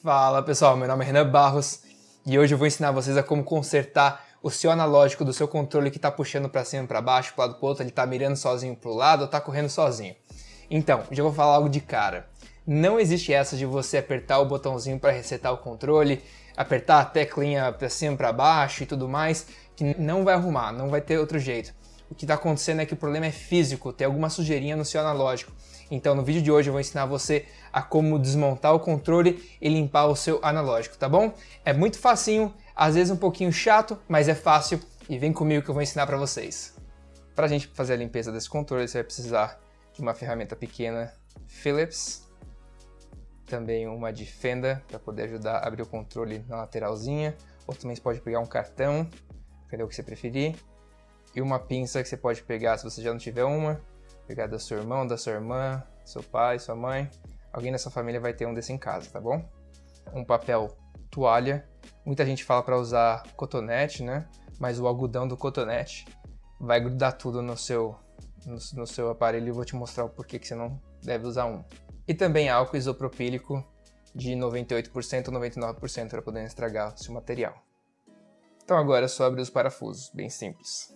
Fala pessoal, meu nome é Renan Barros e hoje eu vou ensinar vocês a como consertar o seu analógico do seu controle que está puxando para cima, para baixo, para o lado, para o outro, ele está mirando sozinho para o lado ou está correndo sozinho. Então, já vou falar algo de cara. Não existe essa de você apertar o botãozinho para resetar o controle, apertar a teclinha para cima, para baixo e tudo mais, que não vai arrumar, não vai ter outro jeito. O que está acontecendo é que o problema é físico, tem alguma sujeirinha no seu analógico. Então no vídeo de hoje eu vou ensinar você a como desmontar o controle e limpar o seu analógico, tá bom? É muito facinho, às vezes um pouquinho chato, mas é fácil e vem comigo que eu vou ensinar pra vocês. Pra gente fazer a limpeza desse controle você vai precisar de uma ferramenta pequena Phillips, também uma de fenda para poder ajudar a abrir o controle na lateralzinha, ou também você pode pegar um cartão, entendeu, o que você preferir, e uma pinça que você pode pegar se você já não tiver uma. Pegar do seu irmão, da sua irmã, seu pai, sua mãe, alguém da sua família vai ter um desse em casa, tá bom? Um papel toalha, muita gente fala para usar cotonete, né? Mas o algodão do cotonete vai grudar tudo no seu aparelho e vou te mostrar o porquê que você não deve usar um. E também álcool isopropílico de 98% ou 99% para poder estragar o seu material. Então agora é só abrir os parafusos, bem simples.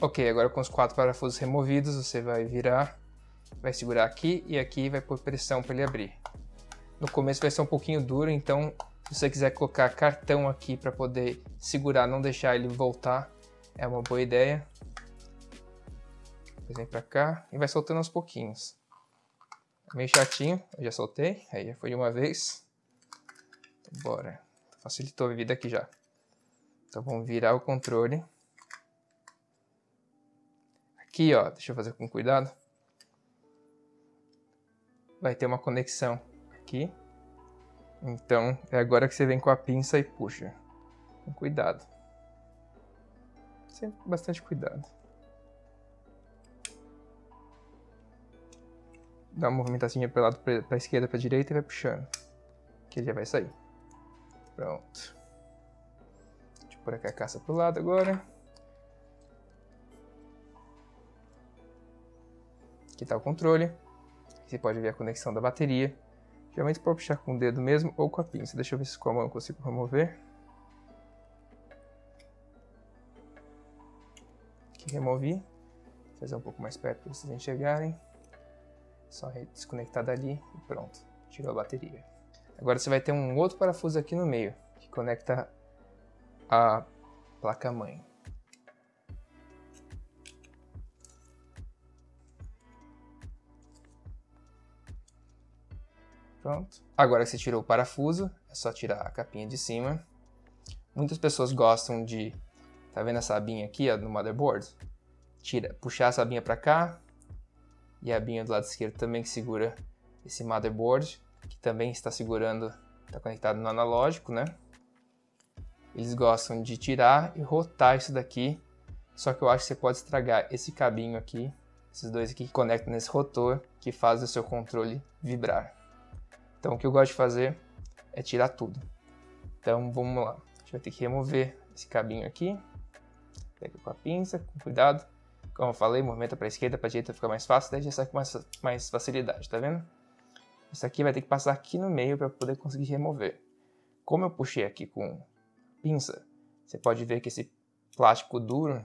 Ok, agora com os 4 parafusos removidos, você vai virar, vai segurar aqui e aqui vai pôr pressão para ele abrir. No começo vai ser um pouquinho duro, então se você quiser colocar cartão aqui para poder segurar, não deixar ele voltar, é uma boa ideia. Vem para cá e vai soltando aos pouquinhos. É meio chatinho, eu já soltei, aí já foi de uma vez. Bora, facilitou a vida aqui já. Então vamos virar o controle. Aqui, ó, deixa eu fazer com cuidado, vai ter uma conexão aqui, então é agora que você vem com a pinça e puxa, com cuidado, sempre com bastante cuidado. Dá uma movimentação para o lado, para a esquerda, para a direita e vai puxando, que ele já vai sair. Pronto, deixa eu pôr aqui a caça para o lado agora. Aqui está o controle, aqui você pode ver a conexão da bateria, geralmente pode puxar com o dedo mesmo ou com a pinça, deixa eu ver se com a mão eu consigo remover. Aqui removi, vou fazer um pouco mais perto para vocês enxergarem, só desconectar dali e pronto, tirou a bateria. Agora você vai ter um outro parafuso aqui no meio, que conecta a placa-mãe. Pronto. Agora que você tirou o parafuso, é só tirar a capinha de cima. Muitas pessoas gostam de, tá vendo essa abinha aqui, ó, no motherboard? Puxar essa abinha pra cá e a abinha do lado esquerdo também que segura esse motherboard, que também está segurando, está conectado no analógico, né? Eles gostam de tirar e rotar isso daqui, só que eu acho que você pode estragar esse cabinho aqui, esses dois aqui que conectam nesse rotor, que faz o seu controle vibrar. Então o que eu gosto de fazer é tirar tudo. Então vamos lá, a gente vai ter que remover esse cabinho aqui, pega com a pinça, com cuidado, como eu falei, movimenta para a esquerda, para a direita fica mais fácil, daí já sai com mais facilidade, tá vendo? Isso aqui vai ter que passar aqui no meio para poder conseguir remover. Como eu puxei aqui com pinça, você pode ver que esse plástico duro,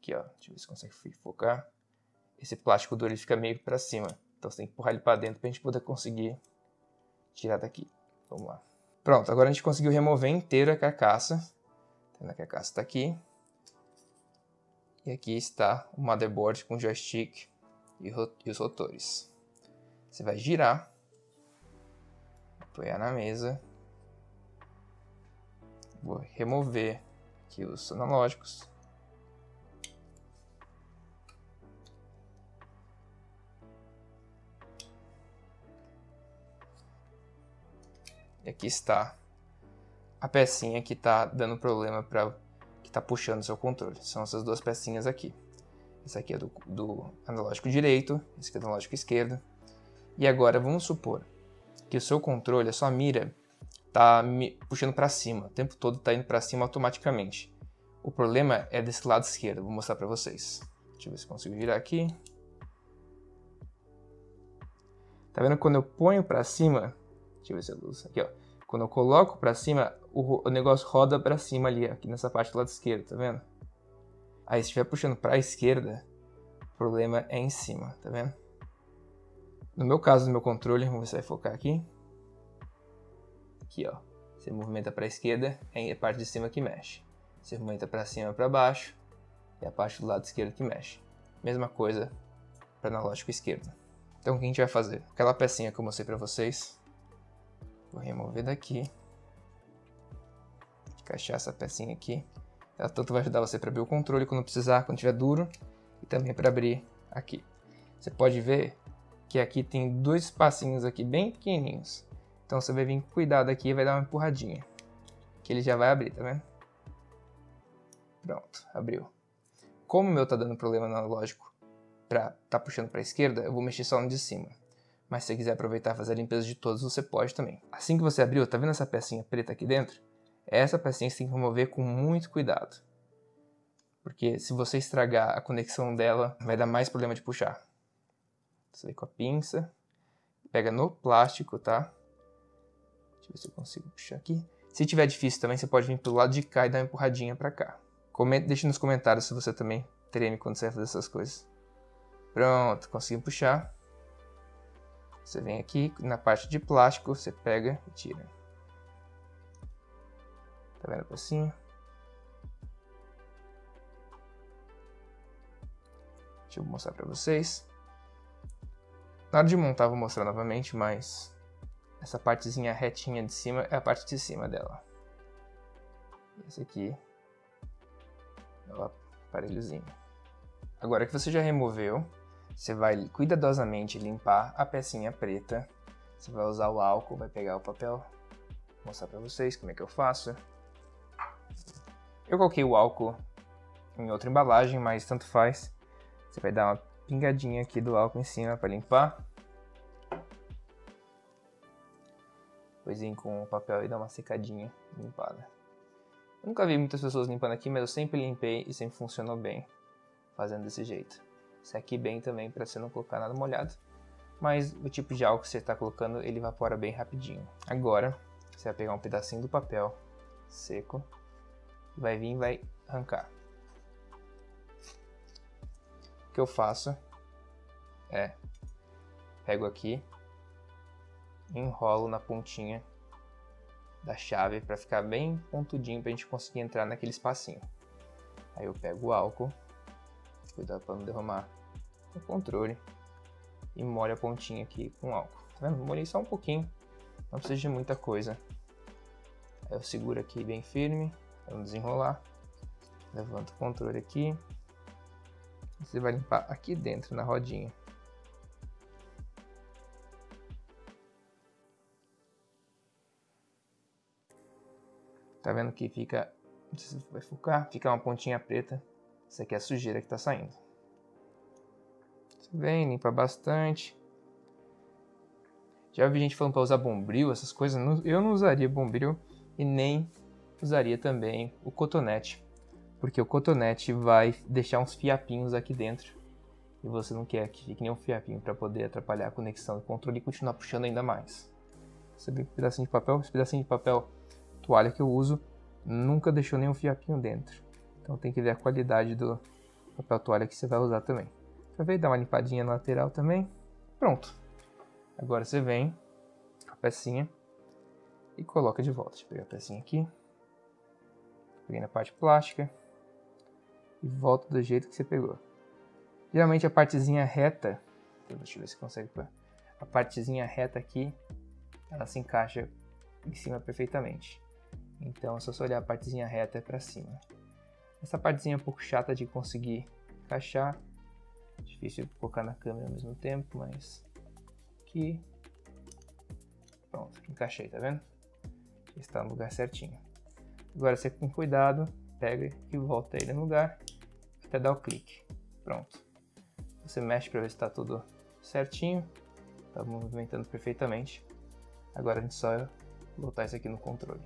aqui ó, deixa eu ver se consegue focar, esse plástico duro ele fica meio para cima, então você tem que empurrar ele para dentro para a gente poder conseguir tirar daqui. Vamos lá. Pronto, agora a gente conseguiu remover inteira a carcaça. A carcaça está aqui. E aqui está o motherboard com joystick e os rotores. Você vai girar. Apoiar na mesa. Vou remover aqui os analógicos. E aqui está a pecinha que está dando problema, que está puxando seu controle. São essas duas pecinhas aqui. Esse aqui é do analógico direito, esse aqui é do analógico esquerdo. E agora vamos supor que o seu controle, a sua mira, está puxando para cima. O tempo todo está indo para cima automaticamente. O problema é desse lado esquerdo, vou mostrar para vocês. Deixa eu ver se consigo girar aqui. Tá vendo quando eu ponho para cima? Deixa eu ver se a luz aqui, ó. Quando eu coloco para cima, o negócio roda para cima ali, aqui nessa parte do lado esquerdo, tá vendo? Aí se estiver puxando para a esquerda, o problema é em cima, tá vendo? No meu caso, no meu controle, vamos ver se vai focar aqui. Aqui, ó. Você movimenta para a esquerda, é a parte de cima que mexe. Você movimenta para cima e para baixo, e a parte do lado esquerdo que mexe. Mesma coisa para o analógico esquerdo. Então o que a gente vai fazer? Aquela pecinha que eu mostrei para vocês, vou remover daqui, encaixar essa pecinha aqui. Ela tanto vai ajudar você para abrir o controle quando precisar, quando estiver duro, e também para abrir aqui. Você pode ver que aqui tem dois espacinhos aqui bem pequenininhos. Então você vai vir com cuidado aqui e vai dar uma empurradinha, que ele já vai abrir, tá vendo? Pronto, abriu. Como o meu tá dando problema no analógico pra tá puxando pra esquerda, eu vou mexer só no de cima. Mas se você quiser aproveitar e fazer a limpeza de todos, você pode também. Assim que você abriu, tá vendo essa pecinha preta aqui dentro? Essa pecinha você tem que remover com muito cuidado. Porque se você estragar a conexão dela, vai dar mais problema de puxar. Você vem com a pinça, pega no plástico, tá? Deixa eu ver se eu consigo puxar aqui. Se tiver difícil também, você pode vir pelo lado de cá e dar uma empurradinha pra cá. Deixe nos comentários se você também treme quando você vai fazer essas coisas. Pronto, consegui puxar. Você vem aqui na parte de plástico, você pega e tira. Tá vendo a pecinha? Deixa eu mostrar pra vocês. Na hora de montar, vou mostrar novamente, mas essa partezinha retinha de cima é a parte de cima dela. Esse aqui. O aparelhozinho. Agora que você já removeu, você vai cuidadosamente limpar a pecinha preta. Você vai usar o álcool, vai pegar o papel. Vou mostrar pra vocês como é que eu faço. Eu coloquei o álcool em outra embalagem, mas tanto faz. Você vai dar uma pingadinha aqui do álcool em cima para limpar. Depois vem com o papel e dá uma secadinha limpada. Eu nunca vi muitas pessoas limpando aqui, mas eu sempre limpei e sempre funcionou bem fazendo desse jeito. Seque bem também para você não colocar nada molhado, mas o tipo de álcool que você está colocando, ele evapora bem rapidinho. Agora, você vai pegar um pedacinho do papel seco, vai vir e vai arrancar. O que eu faço é, pego aqui, enrolo na pontinha da chave para ficar bem pontudinho para a gente conseguir entrar naquele espacinho. Aí eu pego o álcool, cuidado para não derramar o controle, e molho a pontinha aqui com álcool. Tá vendo? Molhei só um pouquinho, não precisa de muita coisa. Aí eu seguro aqui bem firme, para não desenrolar, levanto o controle aqui, você vai limpar aqui dentro na rodinha. Tá vendo que fica, não sei se vai focar, fica uma pontinha preta. Isso aqui é a sujeira que tá saindo. Você vem, limpa bastante. Já vi gente falando pra usar bombril, essas coisas. Eu não usaria bombril e nem usaria também o cotonete. Porque o cotonete vai deixar uns fiapinhos aqui dentro. E você não quer que fique nenhum fiapinho pra poder atrapalhar a conexão do controle e continuar puxando ainda mais. Você vê um pedacinho de papel, esse pedacinho de papel toalha que eu uso, nunca deixou nenhum fiapinho dentro. Então tem que ver a qualidade do papel toalha que você vai usar também. Você vem dar uma limpadinha na lateral também. Pronto. Agora você vem com a pecinha e coloca de volta. Deixa eu pegar a pecinha aqui. Peguei na parte plástica. E volta do jeito que você pegou. Geralmente a partezinha reta, deixa eu ver se consegue pôr. A partezinha reta aqui, ela se encaixa em cima perfeitamente. Então é só você olhar a partezinha reta para cima. Essa partezinha é um pouco chata de conseguir encaixar. Difícil colocar na câmera ao mesmo tempo, mas aqui. Pronto, encaixei, tá vendo? está no lugar certinho. Agora você com cuidado pega e volta ele no lugar até dar o clique. Pronto. Você mexe para ver se está tudo certinho. Está movimentando perfeitamente. Agora a gente só botar isso aqui no controle.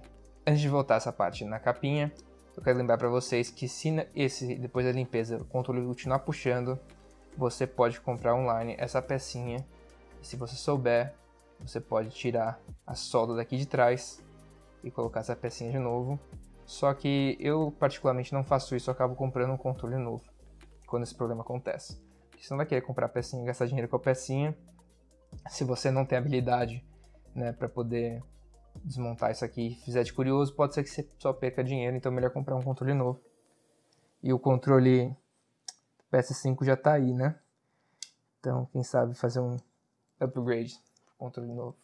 Antes de voltar essa parte na capinha, eu quero lembrar para vocês que se depois da limpeza o controle continuar puxando, você pode comprar online essa pecinha. Se você souber, você pode tirar a solda daqui de trás e colocar essa pecinha de novo. Só que eu particularmente não faço isso, eu acabo comprando um controle novo quando esse problema acontece. Você não vai querer comprar a pecinha e gastar dinheiro com a pecinha se você não tem habilidade, né, para poder desmontar isso aqui e fizer de curioso. Pode ser que você só perca dinheiro, então é melhor comprar um controle novo. E o controle PS5 já tá aí, né? Então quem sabe fazer um upgrade, controle novo.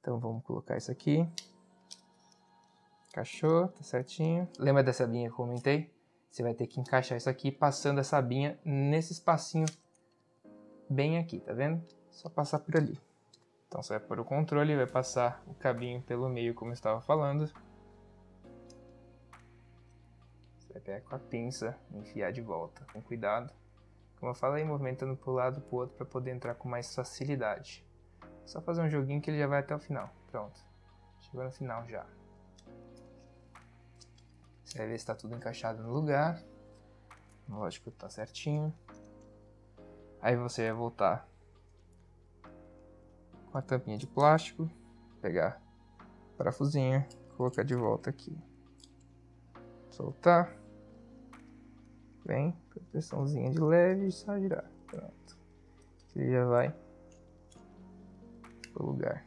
Então vamos colocar isso aqui. Encaixou, tá certinho. Lembra dessa abinha que eu comentei? Você vai ter que encaixar isso aqui passando essa abinha nesse espacinho bem aqui, tá vendo? Só passar por ali. Então você vai pôr o controle e vai passar o cabinho pelo meio, como eu estava falando. Você vai pegar com a pinça e enfiar de volta, com cuidado. Como eu falei, movimentando para um lado e para o outro para poder entrar com mais facilidade. Só fazer um joguinho que ele já vai até o final. Pronto. Chegou no final já. Você vai ver se está tudo encaixado no lugar. Lógico que está certinho. Aí você vai voltar com a tampinha de plástico, pegar a parafusinha, colocar de volta aqui. Soltar. Bem, pressãozinha de leve, só girar. Pronto. Ele já vai pro lugar.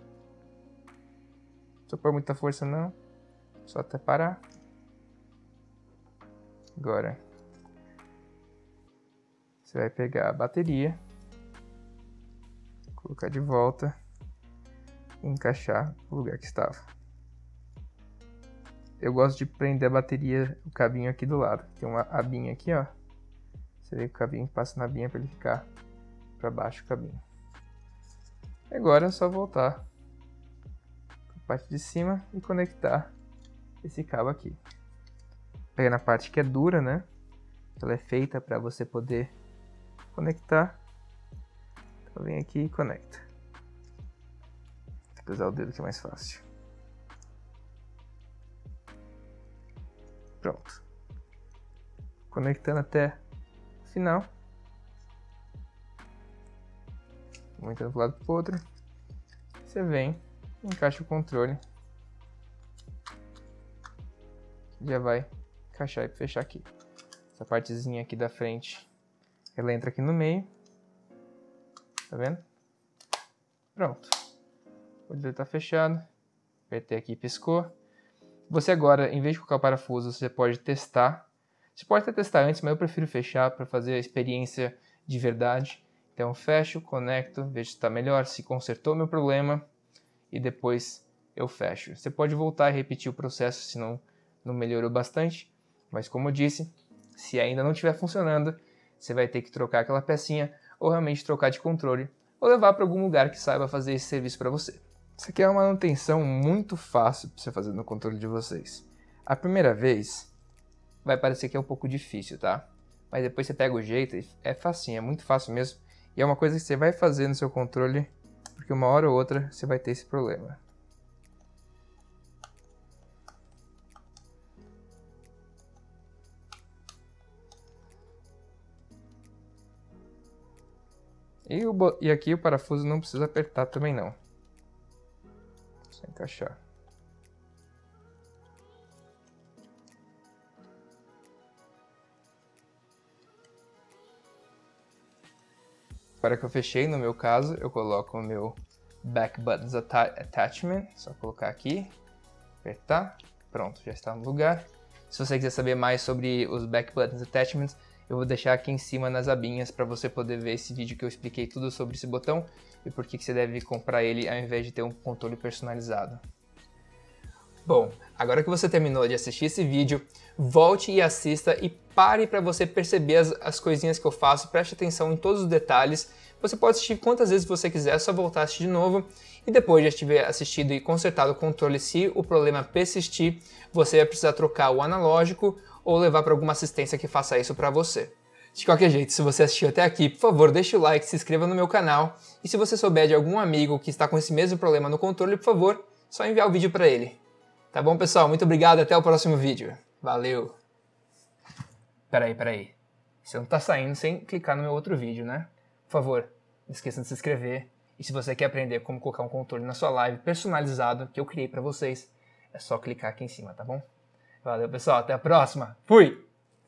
Não precisa pôr muita força não, só até parar. Agora você vai pegar a bateria, colocar de volta e encaixar no lugar que estava. Eu gosto de prender a bateria, o cabinho aqui do lado. Tem uma abinha aqui, ó. Você vê que o cabinho passa na abinha para ele ficar para baixo o cabinho. Agora é só voltar para a parte de cima e conectar esse cabo aqui. Pega na parte que é dura, né? Ela é feita para você poder conectar. Então vem aqui e conecta. Tem que usar o dedo que é mais fácil. Pronto. Conectando até o final. Movimentando para um lado para o outro. Você vem, encaixa o controle. Já vai encaixar e fechar aqui. Essa partezinha aqui da frente, ela entra aqui no meio. Tá vendo? Pronto. O dedo tá fechado. Apertei aqui, piscou. Você agora, em vez de colocar o parafuso, você pode testar. Você pode até testar antes, mas eu prefiro fechar para fazer a experiência de verdade. Então fecho, conecto, vejo se está melhor, se consertou meu problema e depois eu fecho. Você pode voltar e repetir o processo se não melhorou bastante. Mas como eu disse, se ainda não estiver funcionando, você vai ter que trocar aquela pecinha ou realmente trocar de controle ou levar para algum lugar que saiba fazer esse serviço para você. Isso aqui é uma manutenção muito fácil para você fazer no controle de vocês. A primeira vez vai parecer que é um pouco difícil, tá? Mas depois você pega o jeito e é facinho, é muito fácil mesmo. E é uma coisa que você vai fazer no seu controle, porque uma hora ou outra você vai ter esse problema. E aqui o parafuso não precisa apertar também não. Só encaixar. Agora que eu fechei, no meu caso, eu coloco o meu Back Buttons Attachment. Só colocar aqui, apertar, pronto, já está no lugar. Se você quiser saber mais sobre os Back Buttons Attachments, eu vou deixar aqui em cima nas abinhas para você poder ver esse vídeo que eu expliquei tudo sobre esse botão e por que você deve comprar ele ao invés de ter um controle personalizado. Bom, agora que você terminou de assistir esse vídeo, volte e assista e pare para você perceber as coisinhas que eu faço, preste atenção em todos os detalhes. Você pode assistir quantas vezes você quiser, só voltar a assistir de novo. E depois de já tiver assistido e consertado o controle, se o problema persistir, você vai precisar trocar o analógico ou levar para alguma assistência que faça isso para você. De qualquer jeito, se você assistiu até aqui, por favor, deixe o like, se inscreva no meu canal. E se você souber de algum amigo que está com esse mesmo problema no controle, por favor, só enviar o vídeo para ele. Tá bom, pessoal? Muito obrigado, até o próximo vídeo. Valeu! Peraí. Você não tá saindo sem clicar no meu outro vídeo, né? Por favor, não esqueça de se inscrever. E se você quer aprender como colocar um controle na sua live personalizado que eu criei pra vocês, é só clicar aqui em cima, tá bom? Valeu, pessoal. Até a próxima. Fui!